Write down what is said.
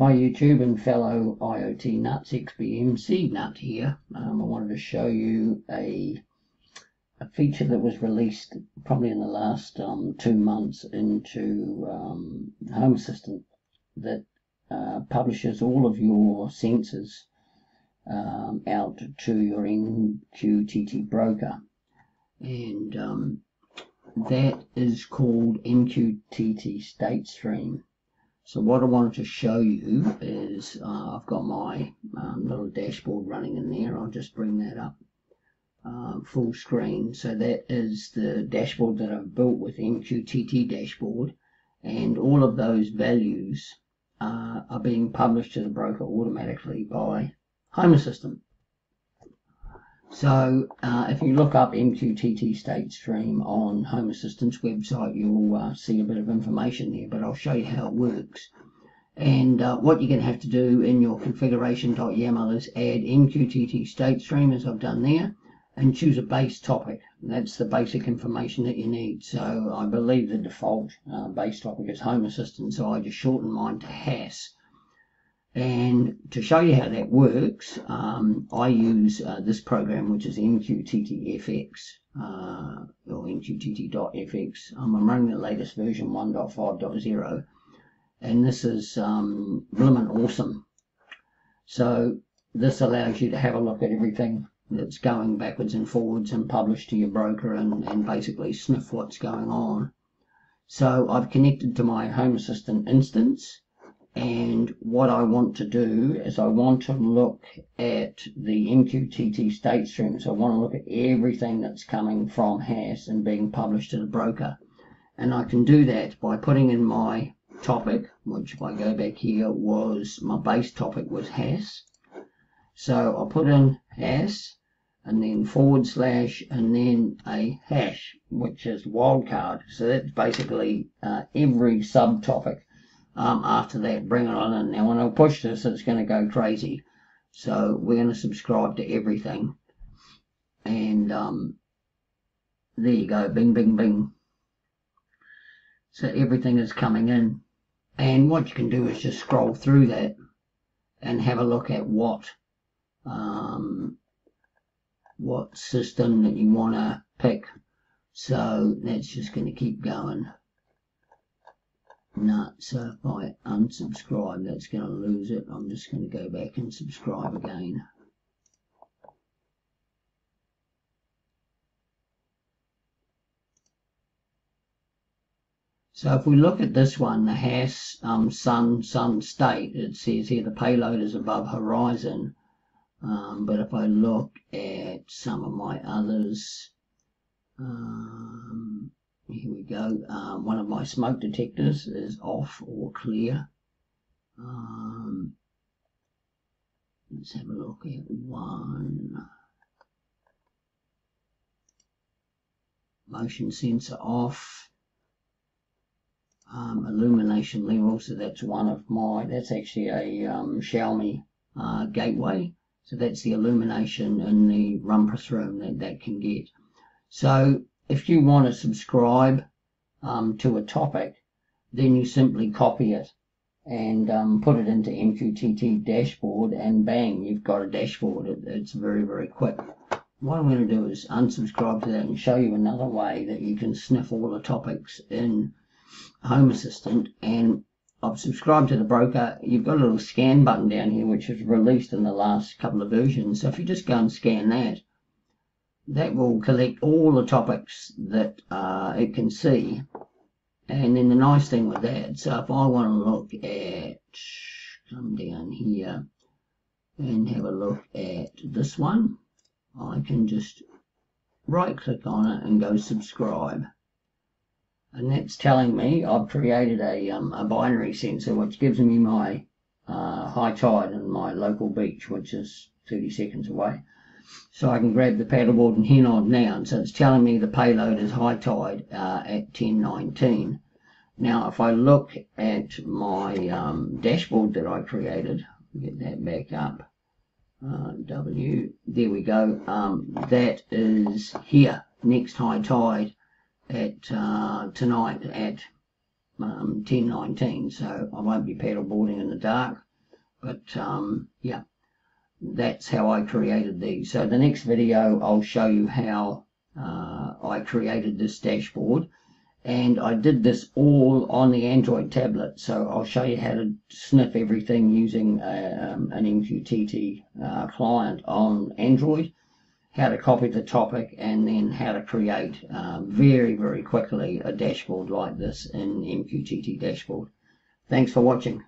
Hi YouTube and fellow IoT nuts, XBMC nut here. I wanted to show you a feature that was released probably in the last 2 months into Home Assistant that publishes all of your sensors out to your MQTT broker, and that is called MQTT state stream. So what I wanted to show you is I've got my little dashboard running in there. I'll just bring that up full screen. So that is the dashboard that I've built with MQTT dashboard, and all of those values are being published to the broker automatically by Home Assistant. So if you look up MQTT state stream on Home Assistant's website, you'll see a bit of information there, but I'll show you how it works. And what you're going to have to do in your configuration.yaml is add MQTT state stream, as I've done there, and choose a base topic. That's the basic information that you need. So I believe the default base topic is Home Assistant, so I just shortened mine to HAS. And to show you how that works, I use this program, which is MQTT.fx or MQTT.fx. I'm running the latest version 1.5.0, and this is blooming awesome. So this allows you to have a look at everything that's going backwards and forwards and publish to your broker and basically sniff what's going on. So I've connected to my Home Assistant instance. And what I want to do is I want to look at the MQTT state stream. So I want to look at everything that's coming from HAS and being published to the broker. And I can do that by putting in my topic, which if I go back here, was my base topic was HAS. So I'll put in HAS and then / and then a hash, which is wildcard. So that's basically every subtopic. After that, bring it on in. Now when I push this, it's going to go crazy. So we're going to subscribe to everything. And there you go, bing, bing, bing. So everything is coming in. And what you can do is just scroll through that and have a look at what system that you want to pick. So that's just going to keep going. No, so if I unsubscribe, that's going to lose it. I'm just going to go back and subscribe again. So if we look at this one, the HAS sun state, it says here the payload is above horizon. But if I look at some of my others, here we go. One of my smoke detectors is off or clear. Let's have a look at one. Motion sensor off. Illumination level. So that's one of my. That's actually a Xiaomi gateway. So that's the illumination in the rumpus room that can get. So if you want to subscribe to a topic, then you simply copy it and put it into MQTT dashboard, and bang, you've got a dashboard. It's very, very quick. What I'm going to do is unsubscribe to that and show you another way that you can sniff all the topics in Home Assistant. And I've subscribed to the broker. You've got a little scan button down here, which was released in the last couple of versions. So if you just go and scan that, that will collect all the topics that it can see. And then the nice thing with that, so if I want to look at, come down here and have a look at this one, I can just right click on it and go subscribe. And that's telling me I've created a binary sensor, which gives me my high tide and my local beach, which is 30 seconds away. So I can grab the paddleboard and head on down. So it's telling me the payload is high tide at 10:19. Now if I look at my dashboard that I created, get that back up, W, there we go, that is here, next high tide at tonight at 10:19. So I won't be paddleboarding in the dark. But yeah, that's how I created these. So the next video I'll show you how I created this dashboard, and I did this all on the Android tablet. So I'll show you how to sniff everything using an MQTT client on Android, how to copy the topic, and then how to create very, very quickly a dashboard like this in MQTT dashboard. Thanks for watching.